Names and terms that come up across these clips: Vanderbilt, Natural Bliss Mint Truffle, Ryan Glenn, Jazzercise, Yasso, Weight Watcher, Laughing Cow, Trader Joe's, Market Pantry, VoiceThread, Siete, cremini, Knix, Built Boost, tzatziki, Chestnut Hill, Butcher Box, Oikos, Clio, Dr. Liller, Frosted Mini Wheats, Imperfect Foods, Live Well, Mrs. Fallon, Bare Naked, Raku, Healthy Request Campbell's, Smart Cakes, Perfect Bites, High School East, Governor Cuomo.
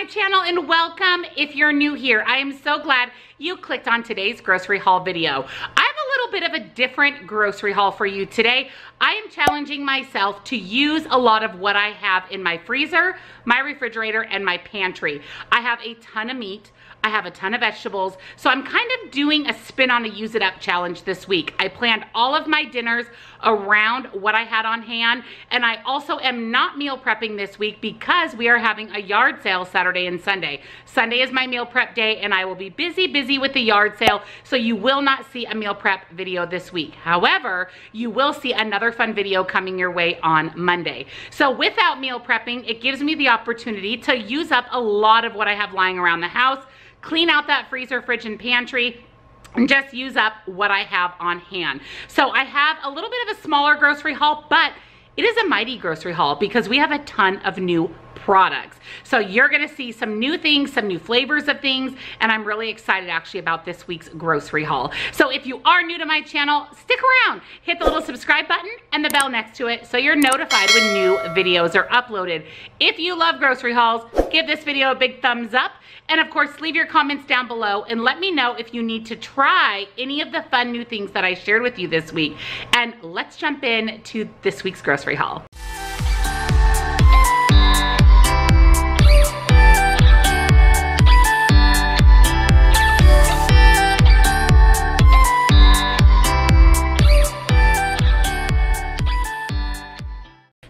my channel and welcome if you're new here. I am so glad you clicked on today's grocery haul video. I have a little bit of a different grocery haul for you today. I am challenging myself to use a lot of what I have in my freezer, my refrigerator, and my pantry. I have a ton of meat. I have a ton of vegetables, so I'm kind of doing a spin on a use it up challenge this week. I planned all of my dinners around what I had on hand, and I also am not meal prepping this week because we are having a yard sale Saturday and Sunday. Sunday is my meal prep day, and I will be busy with the yard sale, so you will not see a meal prep video this week. However, you will see another fun video coming your way on Monday. So without meal prepping, it gives me the opportunity to use up a lot of what I have lying around the house, clean out that freezer, fridge, and pantry, and just use up what I have on hand. So I have a little bit of a smaller grocery haul, but it is a mighty grocery haul because we have a ton of new products. So you're gonna see some new things, some new flavors of things, and I'm really excited actually about this week's grocery haul. So if you are new to my channel, stick around, hit the little subscribe button and the bell next to it so you're notified when new videos are uploaded. If you love grocery hauls, give this video a big thumbs up, and of course leave your comments down below and let me know if you need to try any of the fun new things that I shared with you this week. And let's jump in to this week's grocery haul.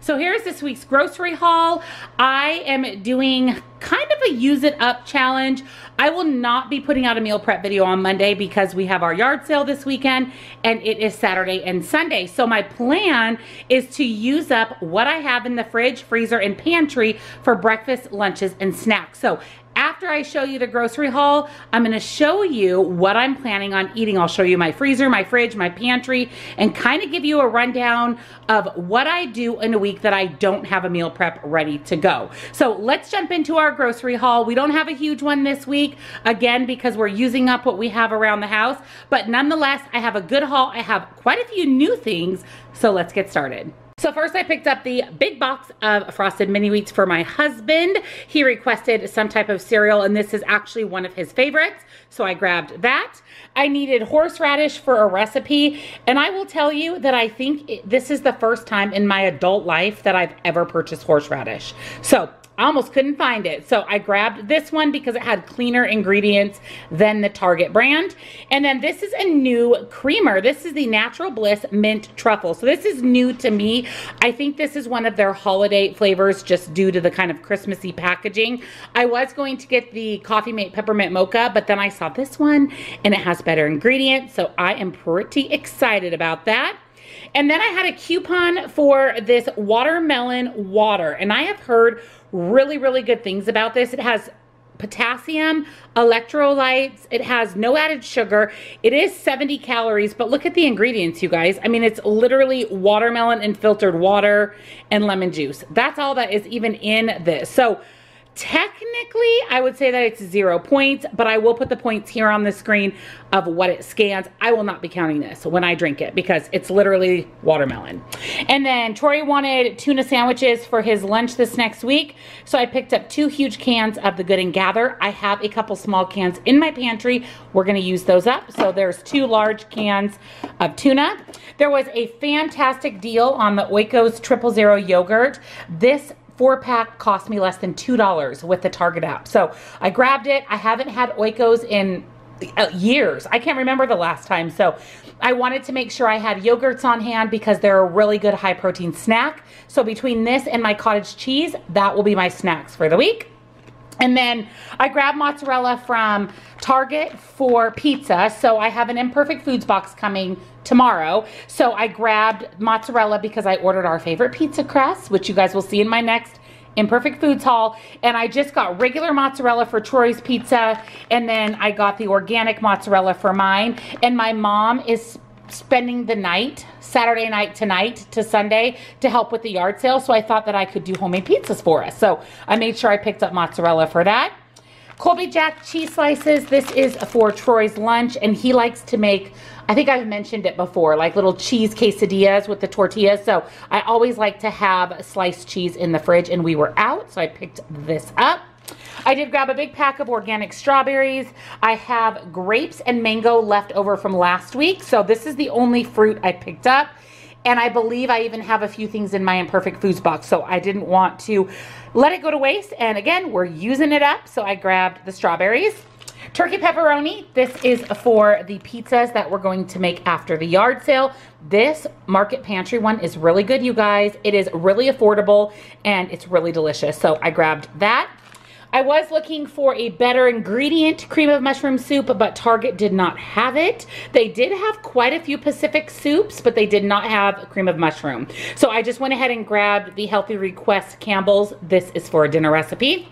So here's this week's grocery haul. I am doing kind of a use it up challenge. I will not be putting out a meal prep video on Monday because we have our yard sale this weekend and it is Saturday and Sunday. So my plan is to use up what I have in the fridge, freezer, and pantry for breakfast, lunches, and snacks. So after I show you the grocery haul, I'm gonna show you what I'm planning on eating. I'll show you my freezer, my fridge, my pantry, and kind of give you a rundown of what I do in a week that I don't have a meal prep ready to go. So let's jump into our grocery haul. We don't have a huge one this week, again, because we're using up what we have around the house, but nonetheless, I have a good haul. I have quite a few new things, so let's get started. So first I picked up the big box of Frosted Mini Wheats for my husband. He requested some type of cereal, and this is actually one of his favorites, so I grabbed that. I needed horseradish for a recipe, and I will tell you that I think this is the first time in my adult life that I've ever purchased horseradish. So I almost couldn't find it, so I grabbed this one because it had cleaner ingredients than the Target brand. And then this is a new creamer. This is the Natural Bliss Mint Truffle. So this is new to me. I think this is one of their holiday flavors just due to the kind of Christmassy packaging. I was going to get the Coffee Mate Peppermint Mocha, but then I saw this one and it has better ingredients, so I am pretty excited about that. And then I had a coupon for this watermelon water, and I have heard really good things about this. It has potassium, electrolytes, it has no added sugar. It is 70 calories, but look at the ingredients, you guys. I mean, it's literally watermelon and filtered water and lemon juice. That's all that is even in this. So technically, I would say that it's 0 points, but I will put the points here on the screen of what it scans. I will not be counting this when I drink it because it's literally watermelon. And then Troy wanted tuna sandwiches for his lunch this next week, so I picked up 2 huge cans of the Good and Gather. I have a couple small cans in my pantry. We're going to use those up, so there's 2 large cans of tuna. There was a fantastic deal on the Oikos Triple 0 yogurt. This 4-pack cost me less than $2 with the Target app. So I grabbed it. I haven't had Oikos in years. I can't remember the last time. So I wanted to make sure I had yogurts on hand because they're a really good high protein snack. So between this and my cottage cheese, that will be my snacks for the week. And then I grabbed mozzarella from Target for pizza. So I have an Imperfect Foods box coming tomorrow. So I grabbed mozzarella because I ordered our favorite pizza crust, which you guys will see in my next Imperfect Foods haul. And I just got regular mozzarella for Troy's pizza. And then I got the organic mozzarella for mine. And my mom is spending the night, Saturday night tonight to Sunday, to help with the yard sale. So I thought that I could do homemade pizzas for us. So I made sure I picked up mozzarella for that. Colby Jack cheese slices. This is for Troy's lunch, and he likes to make, I think I've mentioned it before, like little cheese quesadillas with the tortillas. So I always like to have sliced cheese in the fridge, and we were out, so I picked this up. I did grab a big pack of organic strawberries. I have grapes and mango left over from last week. So this is the only fruit I picked up. And I believe I even have a few things in my Imperfect Foods box. So I didn't want to let it go to waste. And again, we're using it up. So I grabbed the strawberries. Turkey pepperoni. This is for the pizzas that we're going to make after the yard sale. This Market Pantry one is really good, you guys. It is really affordable and it's really delicious. So I grabbed that. I was looking for a better ingredient cream of mushroom soup, but Target did not have it. They did have quite a few Pacific soups, but they did not have cream of mushroom. So I just went ahead and grabbed the Healthy Request Campbell's. This is for a dinner recipe.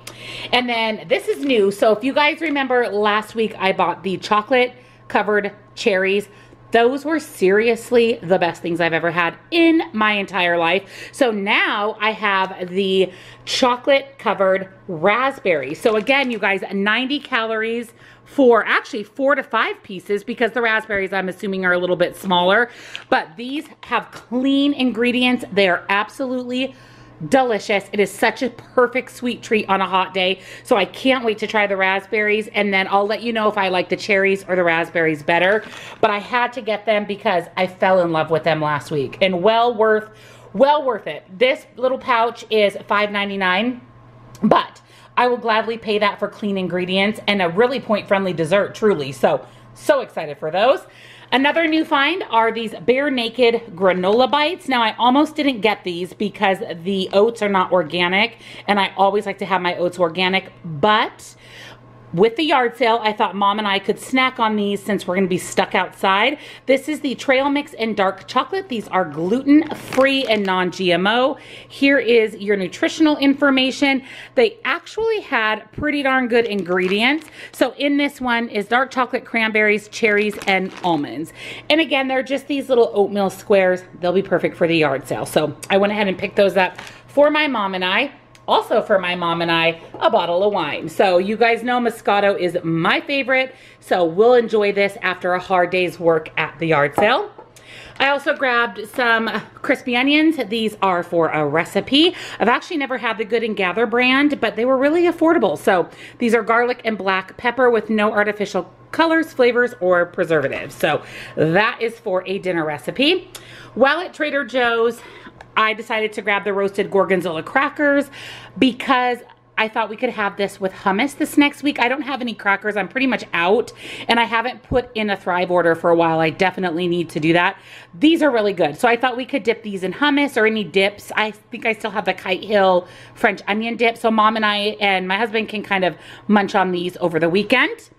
And then this is new. So if you guys remember last week, I bought the chocolate covered cherries. Those were seriously the best things I've ever had in my entire life. So now I have the chocolate covered raspberry. So again, you guys, 90 calories for actually 4 to 5 pieces because the raspberries I'm assuming are a little bit smaller, but these have clean ingredients. They are absolutely delicious. It is such a perfect sweet treat on a hot day. So I can't wait to try the raspberries, and then I'll let you know if I like the cherries or the raspberries better. But I had to get them because I fell in love with them last week, and well worth it. This little pouch is $5.99, but I will gladly pay that for clean ingredients and a really point-friendly dessert, truly. So excited for those. Another new find are these Bare Naked granola bites. Now, I almost didn't get these because the oats are not organic, and I always like to have my oats organic, but with the yard sale, I thought Mom and I could snack on these since we're going to be stuck outside. This is the trail mix and dark chocolate. These are gluten-free and non-GMO. Here is your nutritional information. They actually had pretty darn good ingredients. So in this one is dark chocolate, cranberries, cherries, and almonds. And again, they're just these little oatmeal squares. They'll be perfect for the yard sale. So I went ahead and picked those up for my mom and I. Also for my mom and I, a bottle of wine. So you guys know Moscato is my favorite, so we'll enjoy this after a hard day's work at the yard sale. I also grabbed some crispy onions. These are for a recipe. I've actually never had the Good and Gather brand, but they were really affordable. So these are garlic and black pepper with no artificial colors, flavors, or preservatives. So that is for a dinner recipe. While at Trader Joe's, I decided to grab the roasted Gorgonzola crackers because I thought we could have this with hummus this next week. I don't have any crackers. I'm pretty much out, and I haven't put in a Thrive order for a while. I definitely need to do that. These are really good. So I thought we could dip these in hummus or any dips. I think I still have the Kite Hill French onion dip. So Mom and I and my husband can kind of munch on these over the weekend.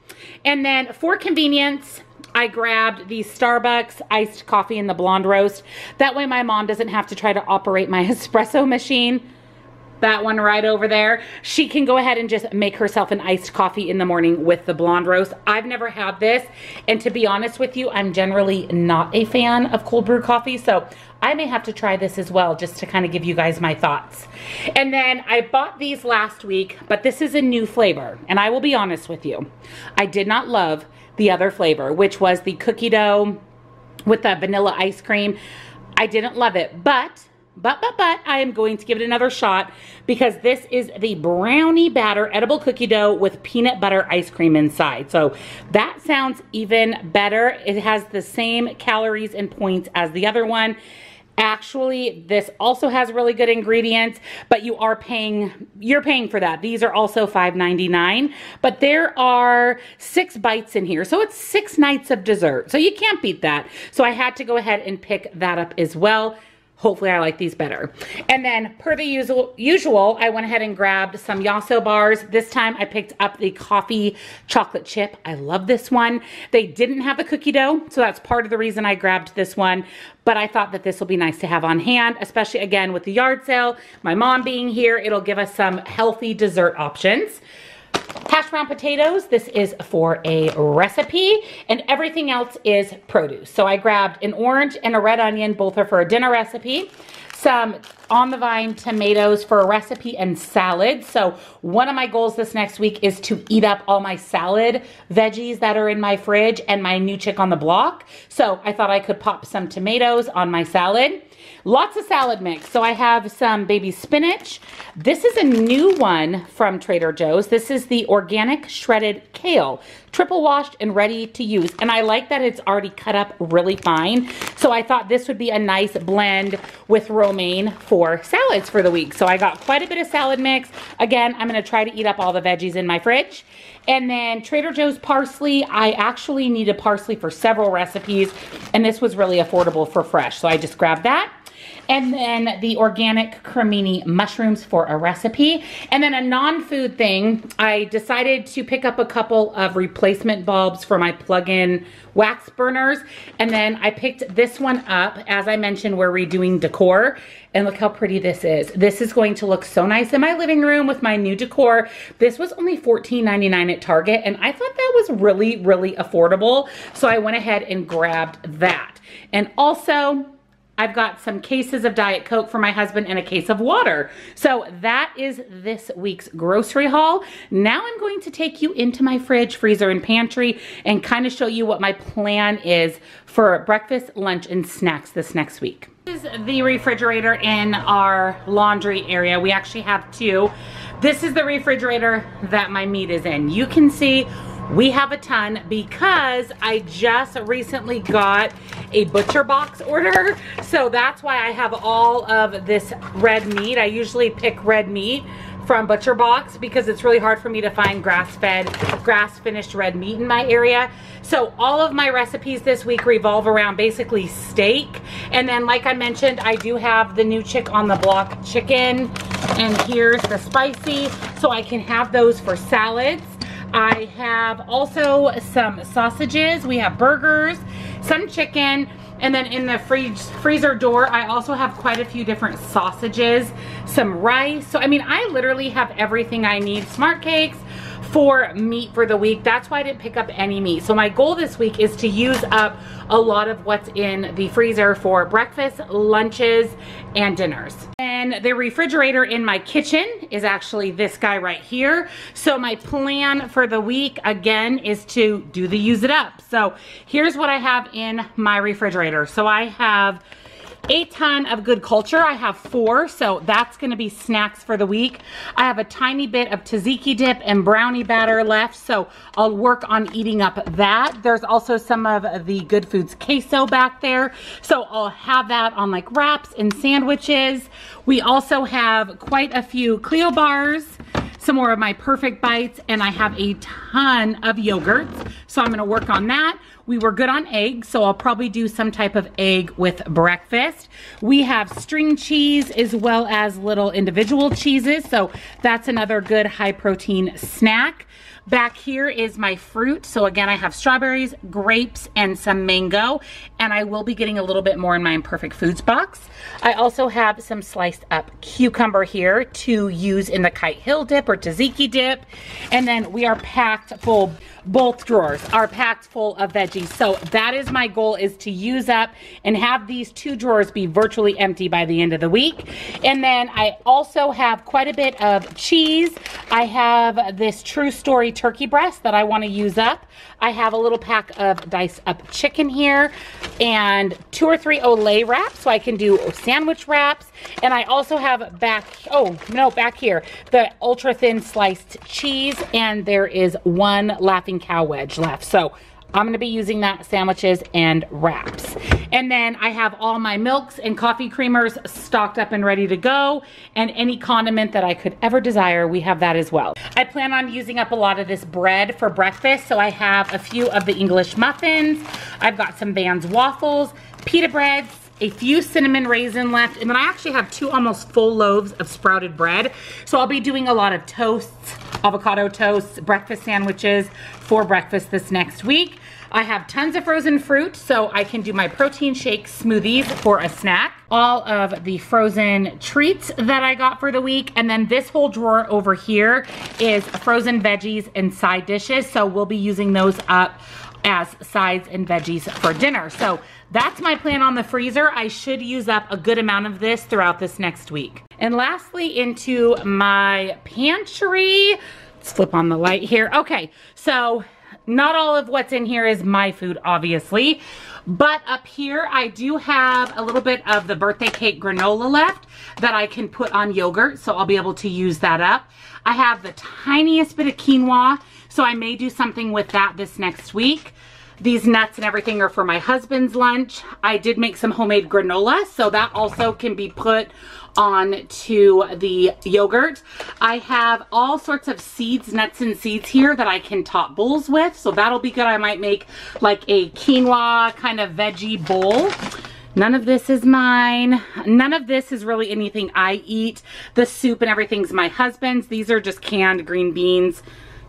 And then for convenience, I grabbed the Starbucks iced coffee and the blonde roast. That way my mom doesn't have to try to operate my espresso machine. That one right over there. She can go ahead and just make herself an iced coffee in the morning with the blonde roast. I've never had this, and to be honest with you, I'm generally not a fan of cold brew coffee, so I may have to try this as well just to kind of give you guys my thoughts. And then I bought these last week, but this is a new flavor, and I will be honest with you. I did not love the other flavor, which was the cookie dough with the vanilla ice cream. I didn't love it, but I am going to give it another shot because this is the brownie batter edible cookie dough with peanut butter ice cream inside. So that sounds even better. It has the same calories and points as the other one. Actually, this also has really good ingredients, but you're paying for that. These are also $5.99, but there are 6 bites in here. So it's 6 nights of dessert. So you can't beat that. So I had to go ahead and pick that up as well. Hopefully I like these better. And then per the usual, I went ahead and grabbed some Yasso bars. This time I picked up the coffee chocolate chip. I love this one. They didn't have the cookie dough, so that's part of the reason I grabbed this one. But I thought that this will be nice to have on hand, especially again with the yard sale, my mom being here, it'll give us some healthy dessert options. Hash brown potatoes, this is for a recipe, and everything else is produce. So I grabbed an orange and a red onion, both are for a dinner recipe. Some on the vine tomatoes for a recipe and salad. So one of my goals this next week is to eat up all my salad veggies that are in my fridge and my new chick on the block. So I thought I could pop some tomatoes on my salad. Lots of salad mix. So I have some baby spinach. This is a new one from Trader Joe's. This is the organic shredded kale, triple washed and ready to use. And I like that it's already cut up really fine. So I thought this would be a nice blend with romaine for salads for the week. So I got quite a bit of salad mix. Again, I'm gonna try to eat up all the veggies in my fridge. And then Trader Joe's parsley. I actually needed parsley for several recipes, and this was really affordable for fresh. So I just grabbed that. And then the organic cremini mushrooms for a recipe. And then a non-food thing, I decided to pick up a couple of replacement bulbs for my plug-in wax burners. And then I picked this one up. As I mentioned, we're redoing decor. And look how pretty this is. This is going to look so nice in my living room with my new decor. This was only $14.99 at Target, and I thought that was really, really affordable. So I went ahead and grabbed that. And also, I've got some cases of Diet Coke for my husband and a case of water. So that is this week's grocery haul. Now I'm going to take you into my fridge, freezer, and pantry and kind of show you what my plan is for breakfast, lunch, and snacks this next week. This is the refrigerator in our laundry area. We actually have two. This is the refrigerator that my meat is in. You can see we have a ton because I just recently got a Butcher Box order. So that's why I have all of this red meat. I usually pick red meat from Butcher Box because it's really hard for me to find grass-fed, grass-finished red meat in my area. So all of my recipes this week revolve around basically steak. And then like I mentioned, I do have the new Chick on the Block chicken, and here's the spicy, so I can have those for salads. I have also some sausages, we have burgers, some chicken, and then in the freezer door, I also have quite a few different sausages, some rice. So, I mean, I literally have everything I need. Smart Cakes for meat for the week. That's why I didn't pick up any meat. So my goal this week is to use up a lot of what's in the freezer for breakfast, lunches, and dinners. And the refrigerator in my kitchen is actually this guy right here. So my plan for the week, again, is to do the use it up. So here's what I have in my refrigerator. So I have a ton of Good Culture. I have 4, so that's gonna be snacks for the week. I have a tiny bit of tzatziki dip and brownie batter left, so I'll work on eating up that. There's also some of the Good Foods queso back there, so I'll have that on like wraps and sandwiches. We also have quite a few Clio bars, some more of my Perfect Bites, and I have a ton of yogurts, so I'm gonna work on that. We were good on eggs, so I'll probably do some type of egg with breakfast. We have string cheese as well as little individual cheeses, so that's another good high protein snack. Back here is my fruit. So again, I have strawberries, grapes, and some mango, and I will be getting a little bit more in my Imperfect Foods box. I also have some sliced up cucumber here to use in the Kite Hill dip or tzatziki dip. And then we are packed full, both drawers are packed full of veggies. So that is my goal, is to use up and have these two drawers be virtually empty by the end of the week. And then I also have quite a bit of cheese. I have this True Story turkey breast that I want to use up. I have a little pack of diced up chicken here and 2 or 3 Olay wraps, so I can do sandwich wraps. And I also have back here, the ultra thin sliced cheese, and there is one Laughing Cow wedge left. So I'm gonna be using that sandwiches and wraps. And then I have all my milks and coffee creamers stocked up and ready to go, and any condiment that I could ever desire, we have that as well. I plan on using up a lot of this bread for breakfast, so I have a few of the English muffins, I've got some Vans waffles, pita breads, a few cinnamon raisin left, and then I actually have 2 almost full loaves of sprouted bread. So I'll be doing a lot of toasts, avocado toasts, breakfast sandwiches for breakfast this next week. I have tons of frozen fruit, so I can do my protein shakes, smoothies for a snack. All of the frozen treats that I got for the week. And then this whole drawer over here is frozen veggies and side dishes, so we'll be using those up as sides and veggies for dinner. So that's my plan on the freezer. I should use up a good amount of this throughout this next week. And lastly, into my pantry. Let's flip on the light here. Okay, so not all of what's in here is my food, obviously, But up here, I do have a little bit of the birthday cake granola left that I can put on yogurt, so I'll be able to use that up. I have the tiniest bit of quinoa, so I may do something with that this next week. These nuts and everything are for my husband's lunch. I did make some homemade granola, so that also can be put on to the yogurt. I have all sorts of seeds, nuts and seeds here that I can top bowls with, so that'll be good. I might make like a quinoa kind of veggie bowl. None of this is mine. None of this is really anything I eat. The soup and everything's my husband's. These are just canned green beans,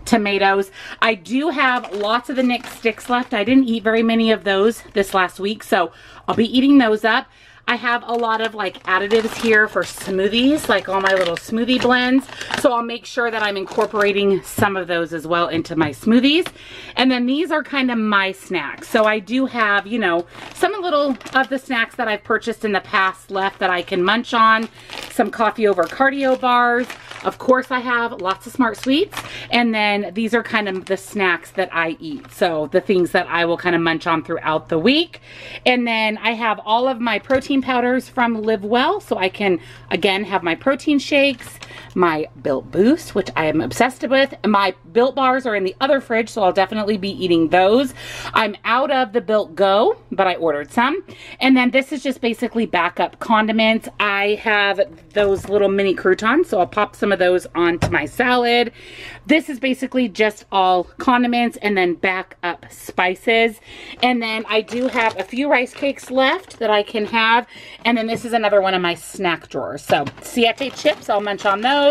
tomatoes. I do have lots of the Knix sticks left. I didn't eat very many of those this last week, so I'll be eating those up. I have a lot of like additives here for smoothies, like all my little smoothie blends, so I'll make sure that I'm incorporating some of those as well into my smoothies. And then these are kind of my snacks, so I do have, you know, some little of the snacks that I've purchased in the past left that I can munch on. Some coffee over cardio bars. Of course, I have lots of Smart Sweets, and then these are kind of the snacks that I eat, so the things that I will kind of munch on throughout the week. And then I have all of my protein powders from Live Well, so I can again have my protein shakes, my Built Boost, which I am obsessed with. My Built Bars are in the other fridge, so I'll definitely be eating those. I'm out of the Built Go, but I ordered some. And then this is just basically backup condiments. I have those little mini croutons, so I'll pop some of those onto my salad. This is basically just all condiments and then backup spices. And then I do have a few rice cakes left that I can have. And then this is another one of my snack drawers. So Siete chips, I'll munch on those.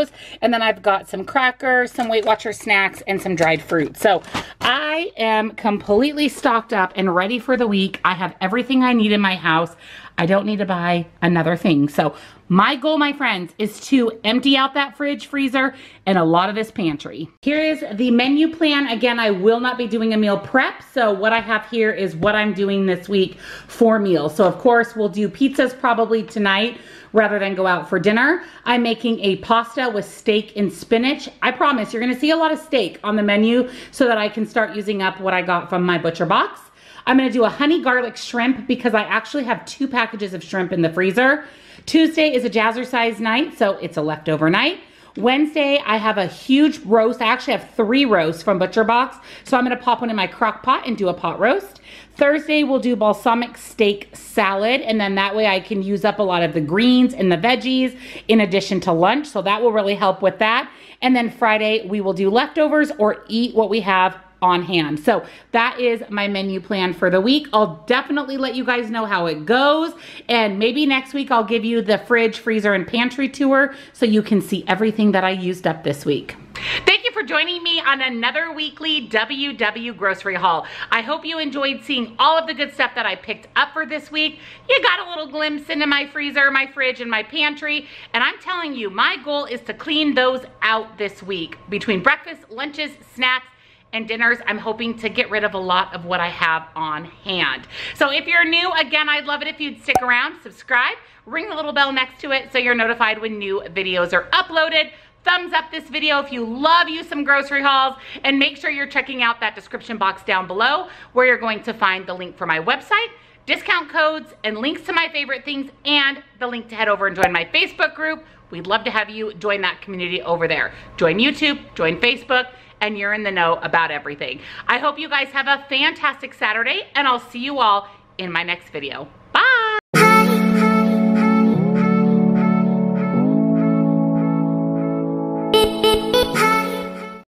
And then I've got some crackers, some Weight Watcher snacks, and some dried fruit. So I am completely stocked up and ready for the week. I have everything I need in my house. I don't need to buy another thing. So my goal, my friends, is to empty out that fridge, freezer, and a lot of this pantry. Here is the menu plan. Again, I will not be doing a meal prep. So what I have here is what I'm doing this week for meals. So of course, we'll do pizzas probably tonight rather than go out for dinner. I'm making a pasta with steak and spinach. I promise you're gonna see a lot of steak on the menu so that I can start using up what I got from my Butcher Box. I'm gonna do a honey garlic shrimp because I actually have 2 packages of shrimp in the freezer. Tuesday is a Jazzercise night, so it's a leftover night. Wednesday, I have a huge roast. I actually have 3 roasts from Butcher Box, so I'm gonna pop one in my crock pot and do a pot roast. Thursday, we'll do balsamic steak salad, and then that way I can use up a lot of the greens and the veggies in addition to lunch, so that will really help with that. And then Friday, we will do leftovers or eat what we have on hand. So that is my menu plan for the week. I'll definitely let you guys know how it goes, and maybe next week I'll give you the fridge, freezer, and pantry tour so you can see everything that I used up this week. Thank you for joining me on another weekly WW grocery haul. I hope you enjoyed seeing all of the good stuff that I picked up for this week. You got a little glimpse into my freezer, my fridge, and my pantry, and I'm telling you, my goal is to clean those out this week. Between breakfast, lunches, snacks, and dinners, I'm hoping to get rid of a lot of what I have on hand. So if you're new, again, I'd love it if you'd stick around, subscribe, ring the little bell next to it so you're notified when new videos are uploaded. Thumbs up this video if you love you some grocery hauls, and make sure you're checking out that description box down below where you're going to find the link for my website, discount codes, and links to my favorite things, and the link to head over and join my Facebook group. We'd love to have you join that community over there. Join YouTube, join Facebook, and you're in the know about everything. I hope you guys have a fantastic Saturday, and I'll see you all in my next video.